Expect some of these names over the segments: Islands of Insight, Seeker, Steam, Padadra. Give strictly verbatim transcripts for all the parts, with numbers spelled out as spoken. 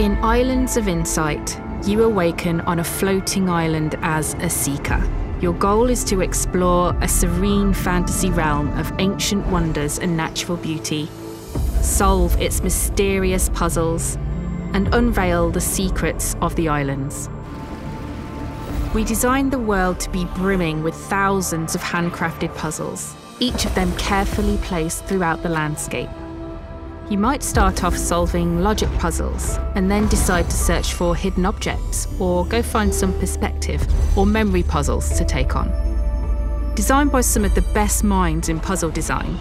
In Islands of Insight, you awaken on a floating island as a seeker. Your goal is to explore a serene fantasy realm of ancient wonders and natural beauty, solve its mysterious puzzles, and unveil the secrets of the islands. We designed the world to be brimming with thousands of handcrafted puzzles, each of them carefully placed throughout the landscape. You might start off solving logic puzzles and then decide to search for hidden objects or go find some perspective or memory puzzles to take on. Designed by some of the best minds in puzzle design,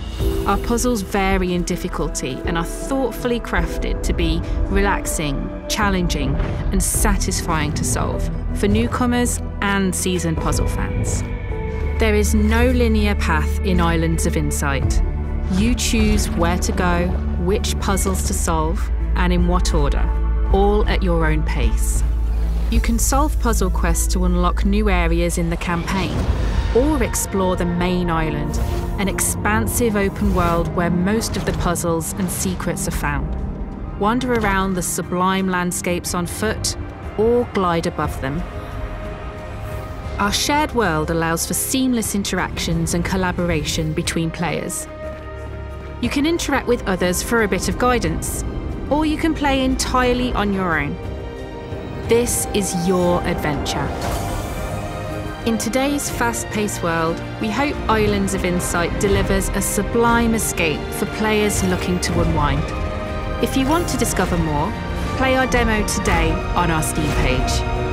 our puzzles vary in difficulty and are thoughtfully crafted to be relaxing, challenging, and satisfying to solve for newcomers and seasoned puzzle fans. There is no linear path in Islands of Insight. You choose where to go, which puzzles to solve, and in what order, all at your own pace. You can solve puzzle quests to unlock new areas in the campaign, or explore the main island, an expansive open world where most of the puzzles and secrets are found. Wander around the sublime landscapes on foot, or glide above them. Our shared world allows for seamless interactions and collaboration between players. You can interact with others for a bit of guidance, or you can play entirely on your own. This is your adventure. In today's fast-paced world, we hope Islands of Insight delivers a sublime escape for players looking to unwind. If you want to discover more, play our demo today on our Steam page.